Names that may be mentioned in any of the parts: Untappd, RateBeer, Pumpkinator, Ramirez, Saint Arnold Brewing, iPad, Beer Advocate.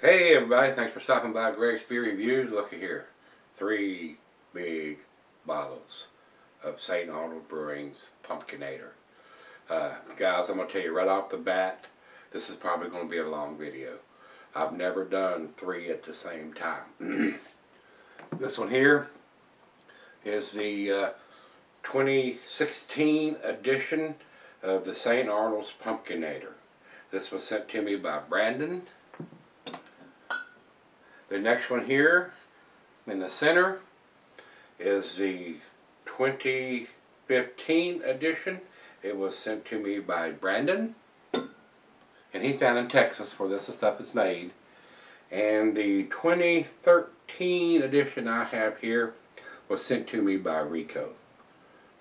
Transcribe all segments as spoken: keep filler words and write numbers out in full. Hey everybody, thanks for stopping by Greg's Beer Reviews. Look here, three big bottles of Saint Arnold Brewing's Pumpkinator. Uh, guys, I'm going to tell you right off the bat, this is probably going to be a long video. I've never done three at the same time. This one here is the uh, twenty sixteen edition of the Saint Arnold's Pumpkinator. This was sent to me by Brandon. The next one here in the center is the twenty fifteen edition. It was sent to me by Brandon, and he's down in Texas where this stuff is made. And the twenty thirteen edition I have here was sent to me by Rico.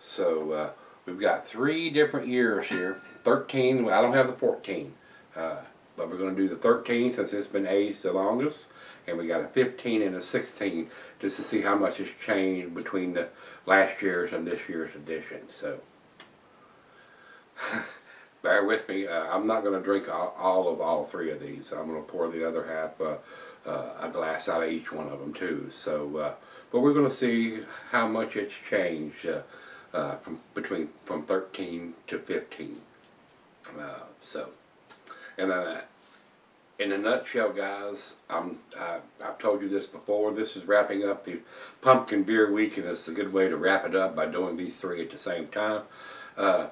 So uh, we've got three different years here. thirteen, I don't have the fourteen, uh, but we're going to do the thirteen since it's been aged the longest. And we got a fifteen and a sixteen just to see how much has changed between the last year's and this year's edition. So, bear with me. Uh, I'm not going to drink all, all of all three of these. I'm going to pour the other half, uh, uh, a glass out of each one of them too. So, uh, but we're going to see how much it's changed uh, uh, from between from thirteen to fifteen. Uh, so, and then. Uh, In a nutshell, guys, I'm, I, I've told you this before. This is wrapping up the Pumpkin Beer Week, and it's a good way to wrap it up by doing these three at the same time. Uh,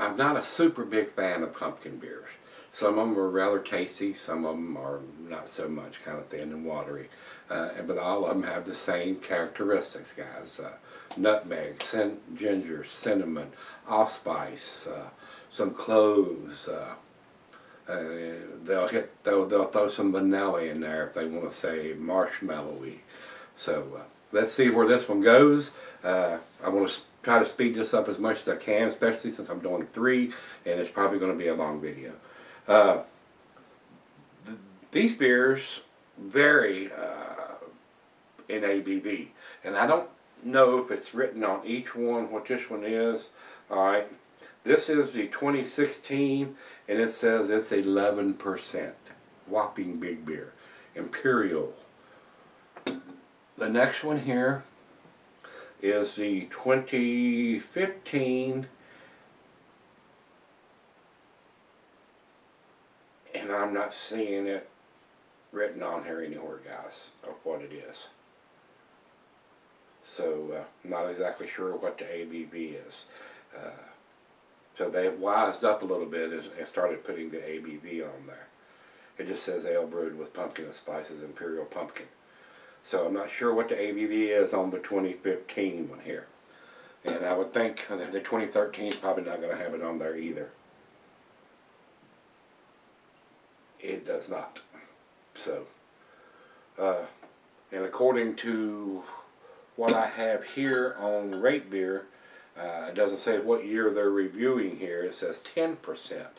I'm not a super big fan of pumpkin beers. Some of them are rather tasty. Some of them are not so much, kind of thin and watery. Uh, but all of them have the same characteristics, guys. Uh, nutmeg, cin ginger, cinnamon, allspice, uh, some cloves, uh, Uh, they'll hit. They'll, they'll throw some vanilla in there if they want to say marshmallowy. So uh, let's see where this one goes. Uh, I want to try to speed this up as much as I can, especially since I'm doing three, and it's probably going to be a long video. Uh, th these beers vary uh, in A B V, and I don't know if it's written on each one what this one is. All right. This is the twenty sixteen, and it says it's eleven percent. Whopping big beer. Imperial. The next one here is the twenty fifteen. And I'm not seeing it written on here anywhere, guys, of what it is. So, uh, not exactly sure what the A B V is. Uh, So they've wised up a little bit and started putting the A B V on there. It just says ale brewed with pumpkin and spices, imperial pumpkin. So I'm not sure what the A B V is on the twenty fifteen one here. And I would think the twenty thirteen is probably not going to have it on there either. It does not. So, uh, and according to what I have here on RateBeer, Uh, it doesn't say what year they're reviewing here. It says ten percent.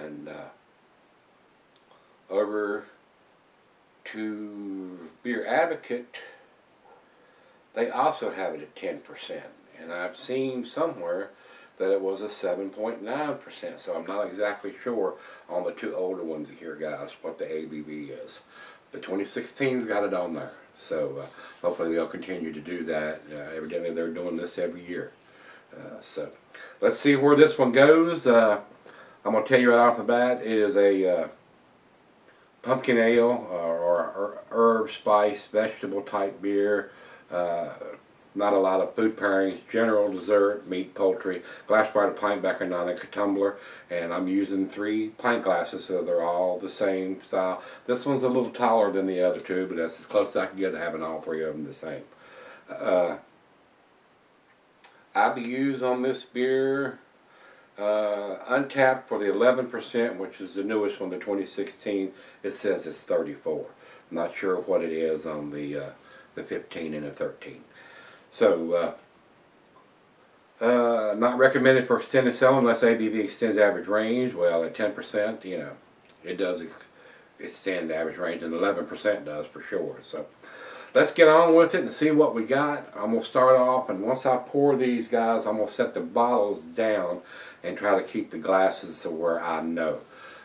And uh, over to Beer Advocate, they also have it at ten percent. And I've seen somewhere that it was a seven point nine percent. So I'm not exactly sure on the two older ones here, guys, what the A B V is. The twenty sixteen's got it on there. So uh, hopefully they'll continue to do that. Uh, evidently they're doing this every year. Uh, so let's see where this one goes. Uh, I'm going to tell you right off the bat, it is a uh, pumpkin ale uh, or herb, spice, vegetable type beer. Uh, not a lot of food pairings. General dessert, meat, poultry, glass bar to pint, backer, nonica, tumbler. And I'm using three pint glasses, so they're all the same style. This one's a little taller than the other two, but that's as close as I can get to having all three of them the same. Uh, I B Us on this beer, uh, Untappd for the eleven percent, which is the newest one, the twenty sixteen. It says it's thirty-four. I'm not sure what it is on the uh, the fifteen and the thirteen. So, uh, uh, not recommended for extended sale unless A B V extends average range. Well, at ten percent, you know, it does ex extend average range, and eleven percent does for sure. So, let's get on with it and see what we got. I'm going to start off, and once I pour these guys, I'm going to set the bottles down and try to keep the glasses to where I know.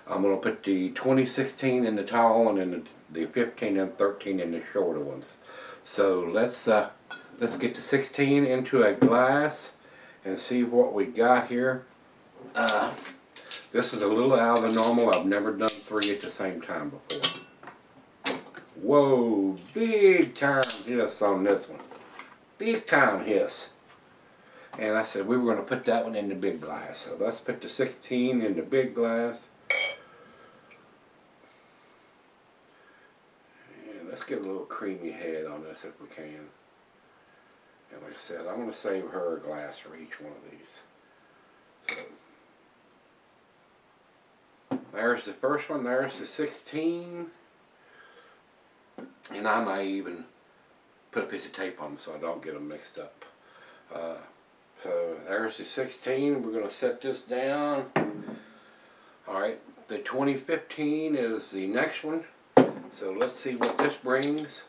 I'm going to put the twenty sixteen in the tall one and the fifteen and thirteen in the shorter ones. So let's uh, let's get the sixteen into a glass and see what we got here. Uh, this is a little out of the normal. I've never done three at the same time before. Whoa, big time hiss on this one. Big time hiss. And I said we were going to put that one in the big glass. So let's put the sixteen in the big glass. And let's get a little creamy head on this if we can. And like I said, I'm going to save her a glass for each one of these. So, there's the first one. There's the sixteen. And I may even put a piece of tape on them so I don't get them mixed up. Uh, So there's the sixteen. We're going to set this down. Alright, the twenty fifteen is the next one. So let's see what this brings.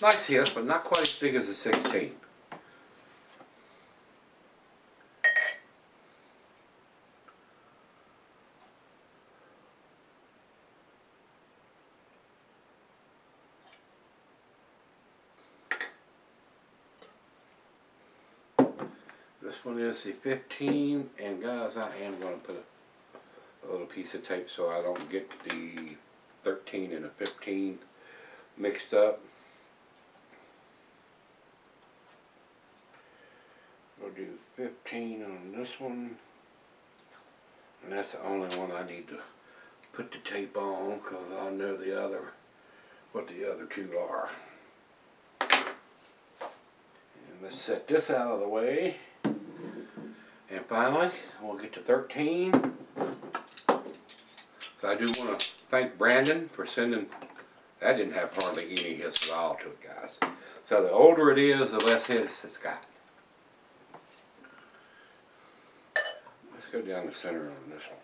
Nice hiss, but not quite as big as the sixteen. This one is the fifteen, and guys, I am going to put a, a little piece of tape so I don't get the thirteen and the fifteen mixed up. We'll do fifteen on this one, and that's the only one I need to put the tape on because I know the other what the other two are. And let's set this out of the way. And finally, we'll get to thirteen. So I do want to thank Brandon for sending. I didn't have hardly any hiss at all to it, guys. So the older it is, the less hiss it's got. Let's go down the center on this one.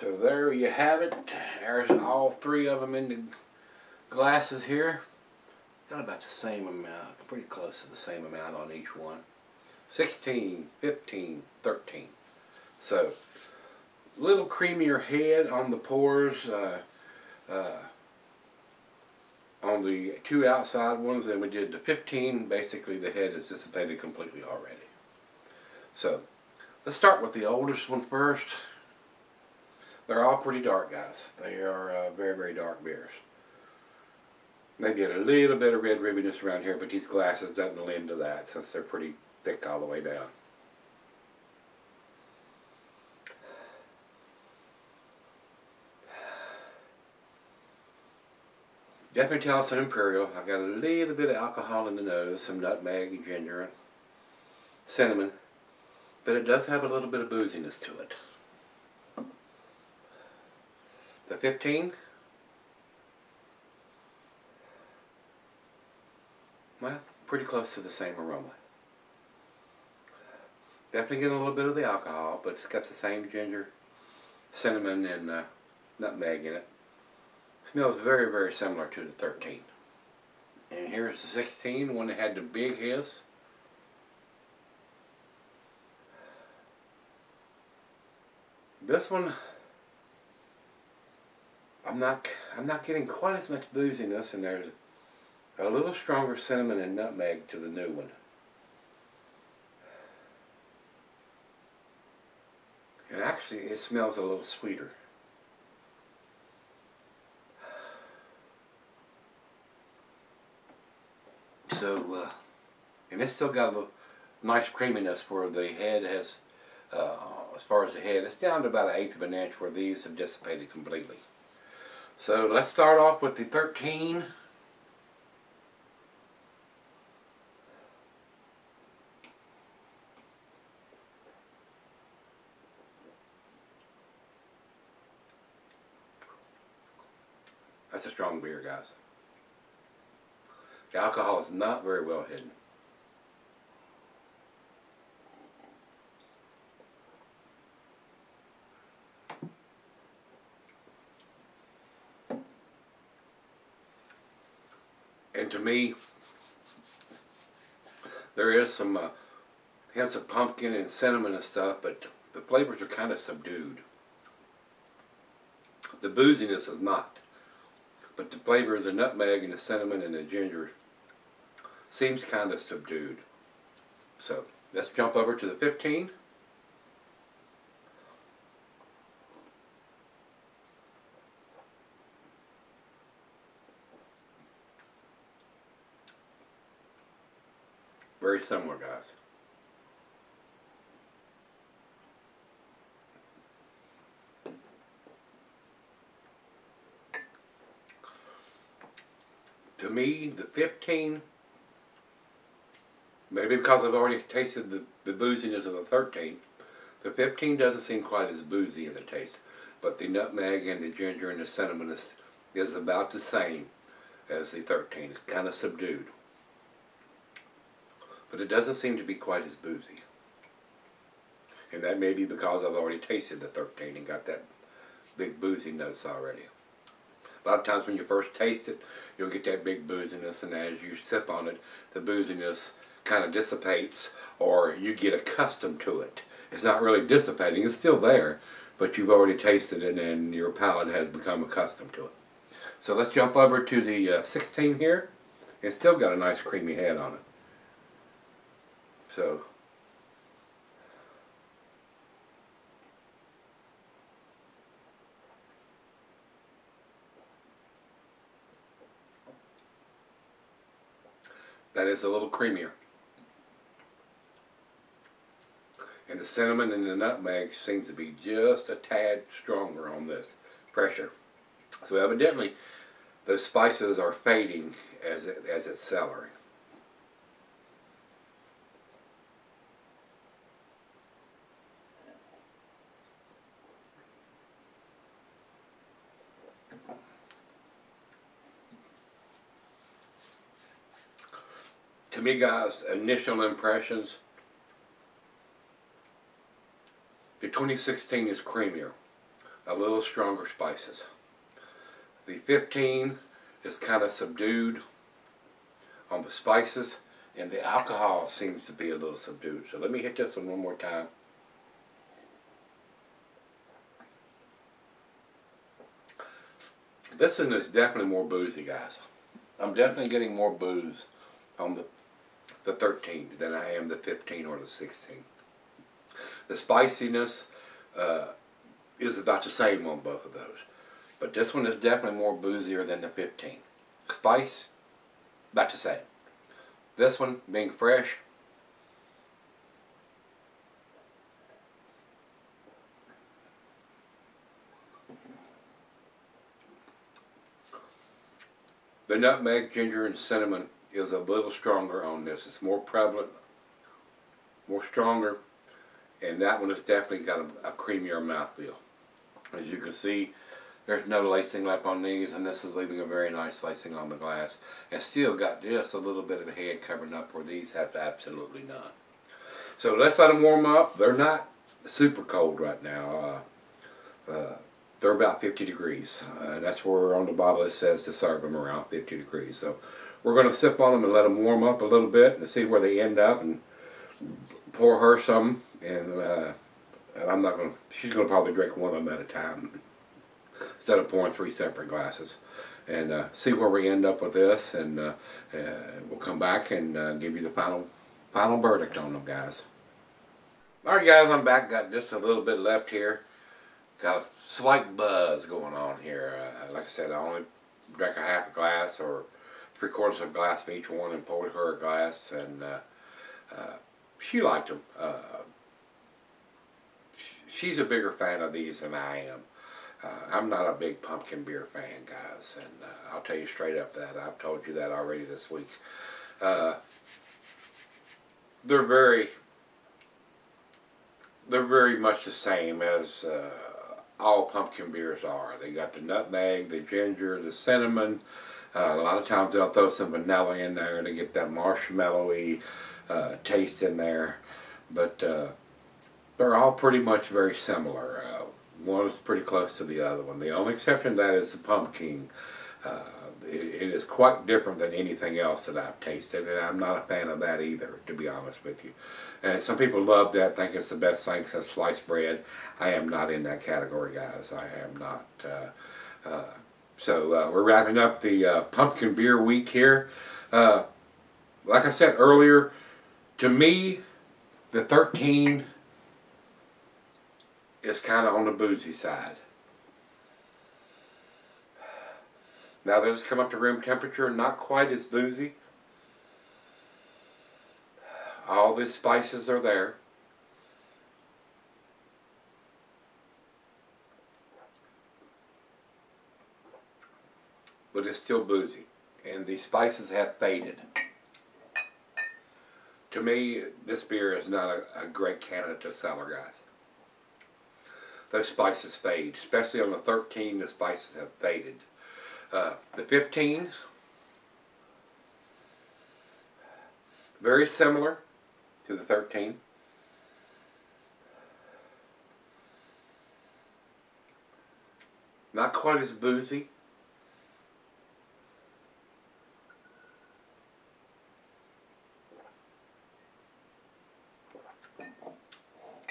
So there you have it. There's all three of them in the glasses here. Got about the same amount, pretty close to the same amount on each one. sixteen, fifteen, thirteen. So, a little creamier head on the pours, uh, uh, on the two outside ones, and we did the fifteen. Basically, the head is dissipated completely already. So, let's start with the oldest one first. They're all pretty dark, guys. They are uh, very, very dark beers. They get a little bit of red ribbiness around here, but these glasses doesn't lend to that since they're pretty thick all the way down. Definitely Towson Imperial. I've got a little bit of alcohol in the nose, some nutmeg and ginger, cinnamon, but it does have a little bit of booziness to it. The fifteen, well, pretty close to the same aroma. Definitely getting a little bit of the alcohol, but it's got the same ginger, cinnamon, and uh, nutmeg in it. Smells very, very similar to the thirteen. And here's the sixteen, one that had the big hiss. This one, I'm not, I'm not getting quite as much booziness, and there's a little stronger cinnamon and nutmeg to the new one. And actually, it smells a little sweeter. So, uh, and it's still got a nice creaminess where the head has, uh, as far as the head, it's down to about an eighth of an inch where these have dissipated completely. So let's start off with the thirteen. That's a strong beer, guys. The alcohol is not very well hidden. and to me, there is some, uh, hints of pumpkin and cinnamon and stuff, but the flavors are kind of subdued. The booziness is not, but the flavor of the nutmeg and the cinnamon and the ginger seems kind of subdued. So let's jump over to the fifteen. Very similar, guys. To me, the fifteen, maybe because I've already tasted the, the booziness of the thirteen, the fifteen doesn't seem quite as boozy in the taste, but the nutmeg and the ginger and the cinnamon is, is about the same as the thirteen. It's kind of subdued, but it doesn't seem to be quite as boozy, and that may be because I've already tasted the thirteen and got that big boozy notes already. A lot of times when you first taste it, you'll get that big booziness, and as you sip on it, the booziness kind of dissipates, or you get accustomed to it. It's not really dissipating, it's still there, but you've already tasted it and your palate has become accustomed to it. So let's jump over to the uh, sixteen here. It's still got a nice creamy head on it. So, that is a little creamier. And the cinnamon and the nutmeg seems to be just a tad stronger on this pressure. So evidently, those spices are fading as, it, as it's cellaring. To me, guys, initial impressions, the twenty sixteen is creamier, a little stronger spices. The fifteen is kind of subdued on the spices, and the alcohol seems to be a little subdued. So let me hit this one one more time. This one is definitely more boozy, guys. I'm definitely getting more booze on the the thirteen than I am the fifteen or the sixteen. The spiciness uh, is about the same on both of those, but this one is definitely more boozier than the fifteen. Spice, about the same. This one, being fresh, the nutmeg, ginger, and cinnamon is a little stronger on this. It's more prevalent, more stronger, and that one has definitely got a, a creamier mouthfeel. As you can see, there's no lacing left on these, and this is leaving a very nice lacing on the glass, and still got just a little bit of the head covering up where these have absolutely none. So let's let them warm up. They're not super cold right now. Uh, uh, they're about fifty degrees. Uh, that's where on the bottle it says to serve them around fifty degrees. So we're going to sip on them and let them warm up a little bit and see where they end up, and pour her some. And, uh, and I'm not going to, she's going to probably drink one of them at a time instead of pouring three separate glasses. And uh, see where we end up with this, and uh, uh, we'll come back and uh, give you the final, final verdict on them, guys. Alright, guys, I'm back. Got just a little bit left here. Got a slight buzz going on here. Uh, like I said, I only drank a half a glass or three quarters of a glass of each one and poured her a glass, and uh, uh, she liked them. Uh, she's a bigger fan of these than I am. Uh, I'm not a big pumpkin beer fan, guys, and uh, I'll tell you straight up that. I've told you that already this week. Uh, they're very, they're very much the same as uh, all pumpkin beers are. They got the nutmeg, the ginger, the cinnamon. Uh, a lot of times they'll throw some vanilla in there to get that marshmallowy uh, taste in there. But uh, they're all pretty much very similar. Uh, one is pretty close to the other one. The only exception to that is the pumpkin. Uh, it, it is quite different than anything else that I've tasted, and I'm not a fan of that either, to be honest with you. And some people love that, think it's the best thing since sliced bread. I am not in that category, guys. I am not. Uh, uh, so uh, we're wrapping up the uh, pumpkin beer week here. Uh, like I said earlier, to me, the thirteen is kind of on the boozy side. Now that it's come up to room temperature, not quite as boozy. All the spices are there. But it's still boozy. And the spices have faded. To me, this beer is not a, a great candidate to cellar, guys. Those spices fade. Especially on the thirteen, the spices have faded. Uh, the fifteen, very similar to the thirteen. Not quite as boozy.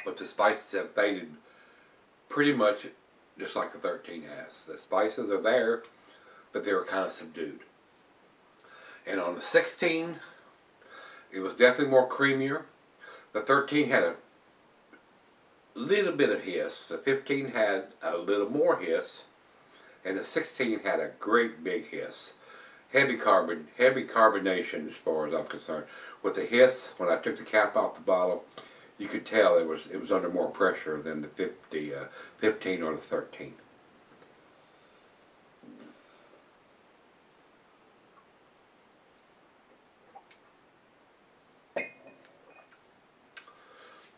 But the spices have faded pretty much just like the thirteen has. The spices are there, but they were kind of subdued. And on the sixteen, it was definitely more creamier. The thirteen had a little bit of hiss. The fifteen had a little more hiss. And the sixteen had a great big hiss. Heavy carbon, heavy carbonation as far as I'm concerned. With the hiss, when I took the cap off the bottle, you could tell it was, it was under more pressure than the fifty, uh, fifteen or the thirteen.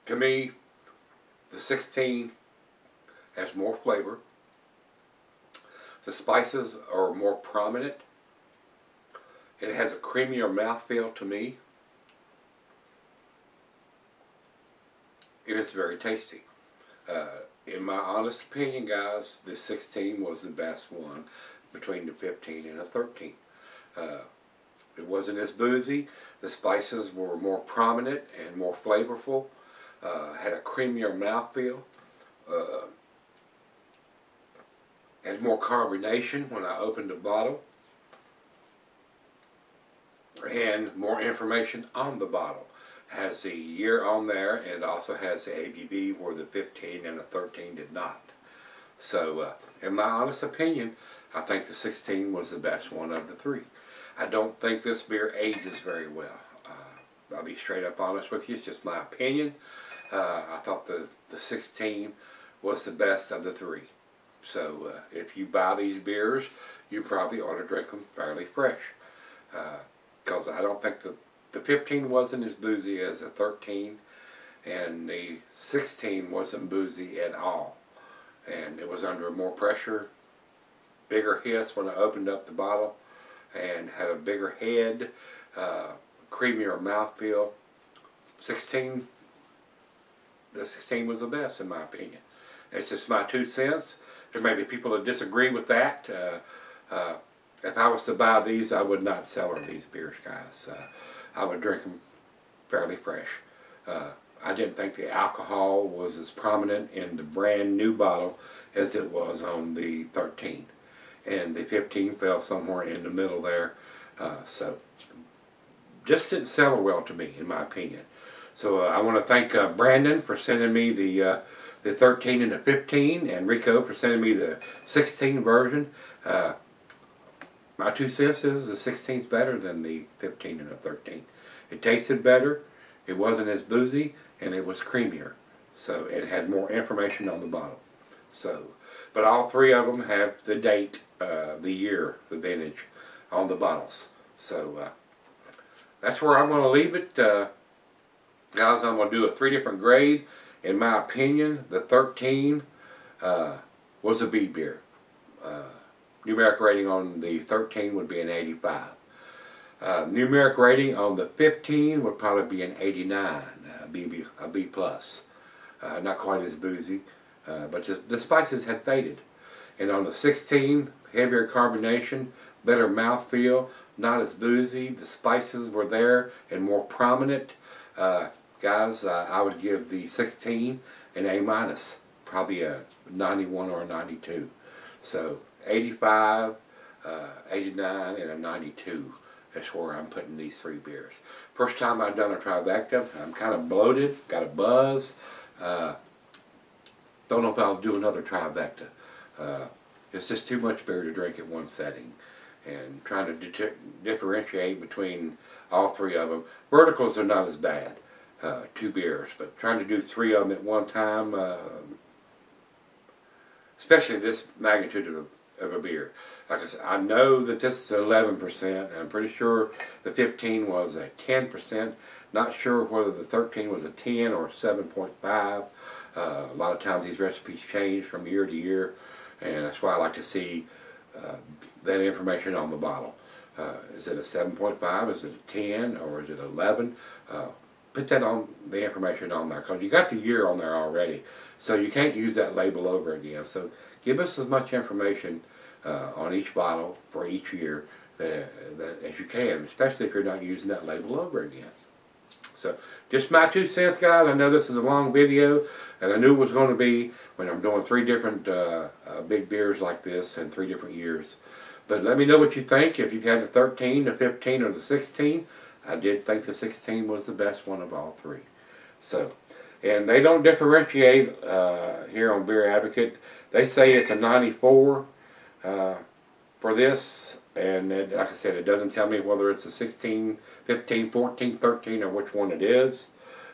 To me, the sixteen has more flavor. The spices are more prominent. It has a creamier mouthfeel to me. It is very tasty. Uh, in my honest opinion, guys, the sixteen was the best one between the fifteen and the thirteen. Uh, it wasn't as boozy. The spices were more prominent and more flavorful. Uh, had a creamier mouthfeel, uh, had more carbonation when I opened the bottle, and more information on the bottle. Has the year on there, and also has the A B V where the fifteen and the thirteen did not. So, uh, in my honest opinion, I think the sixteen was the best one of the three. I don't think this beer ages very well. I'll be straight up honest with you. It's just my opinion. Uh, I thought the, the sixteen was the best of the three. So uh, if you buy these beers, you probably ought to drink them fairly fresh. Because uh, I don't think the, the fifteen wasn't as boozy as the thirteen. And the sixteen wasn't boozy at all. And it was under more pressure. Bigger hiss when I opened up the bottle. And had a bigger head. Uh, creamier mouthfeel. sixteen, the sixteen was the best in my opinion. It's just my two cents. There may be people that disagree with that. Uh, uh, if I was to buy these, I would not cellar these beers, guys. Uh, I would drink them fairly fresh. Uh, I didn't think the alcohol was as prominent in the brand new bottle as it was on the thirteen. And the fifteen fell somewhere in the middle there. Uh, so... just didn't sell well to me, in my opinion. So uh, I want to thank uh, Brandon for sending me the uh, the thirteen and the fifteen, and Rico for sending me the sixteen version. Uh, my two cents is the sixteen is better than the fifteen and the thirteen. It tasted better, it wasn't as boozy, and it was creamier. So it had more information on the bottle. So, but all three of them have the date, uh, the year, the vintage on the bottles. So. Uh, That's where I'm going to leave it. Uh, guys, I'm going to do a three different grade. In my opinion, the thirteen uh, was a B beer. Uh, numeric rating on the thirteen would be an eighty-five. Uh, numeric rating on the fifteen would probably be an eighty-nine, a B, a B plus. Uh, not quite as boozy, uh, but just, the spices had faded. And on the sixteen, heavier carbonation, better mouthfeel, not as boozy. The spices were there and more prominent. Uh, guys, uh, I would give the sixteen an A minus, probably a ninety-one or a ninety-two. So eighty-five, uh, eighty-nine, and a ninety-two. That's where I'm putting these three beers. First time I've done a Trifecta. I'm kind of bloated, got a buzz. Uh, don't know if I'll do another Trifecta. Uh, it's just too much beer to drink at one setting. And trying to di differentiate between all three of them. Verticals are not as bad, uh, two beers, but trying to do three of them at one time, uh, especially this magnitude of a, of a beer. Like I said, I know that this is eleven percent, and I'm pretty sure the fifteen was a ten percent. Not sure whether the thirteen was a ten or seven point five. Uh, a lot of times these recipes change from year to year, and that's why I like to see uh, that information on the bottle. Uh, is it a seven point five? Is it a ten? Or is it eleven? Uh, put that on the information on there, because you got the year on there already, so you can't use that label over again. So give us as much information uh, on each bottle for each year that, that as you can, especially if you're not using that label over again. So just my two cents, guys. I know this is a long video, and I knew it was going to be when I'm doing three different uh, uh, big beers like this in three different years. But let me know what you think. If you've had the thirteen, the fifteen, or the sixteen, I did think the sixteen was the best one of all three. So, and they don't differentiate uh, here on Beer Advocate. They say it's a ninety-four uh, for this, and it, like I said, it doesn't tell me whether it's a sixteen, fifteen, fourteen, thirteen, or which one it is.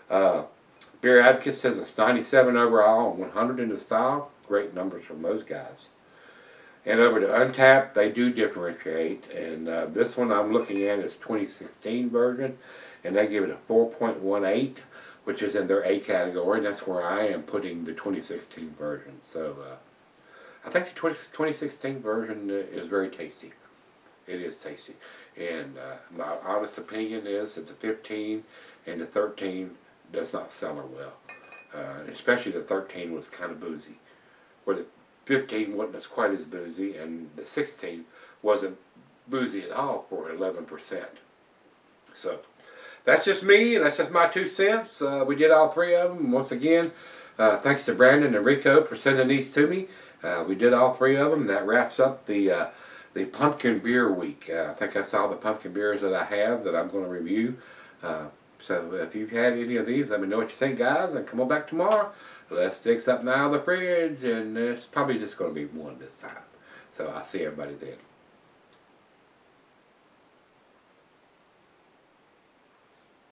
Uh, Beer Advocate says it's ninety-seven overall and one hundred in the style. Great numbers from those guys. And over to Untappd, they do differentiate, and uh, this one I'm looking at is twenty sixteen version, and they give it a four point one eight, which is in their A category, and that's where I am putting the twenty sixteen version. So uh, I think the twenty sixteen version is very tasty. It is tasty, and uh, my honest opinion is that the fifteen and the thirteen does not cellar well, uh, especially the thirteen was kind of boozy, where the fifteen wasn't quite as boozy, and the sixteen wasn't boozy at all for eleven percent. So that's just me, and that's just my two cents. Uh, we did all three of them. Once again, uh, thanks to Brandon and Rico for sending these to me. Uh, we did all three of them. That wraps up the uh, the Pumpkin Beer Week. Uh, I think that's all the pumpkin beers that I have that I'm going to review. Uh, so if you've had any of these, let me know what you think, guys, and come on back tomorrow. Let's dig something out of the fridge, and it's probably just going to be one this time. So I'll see everybody then.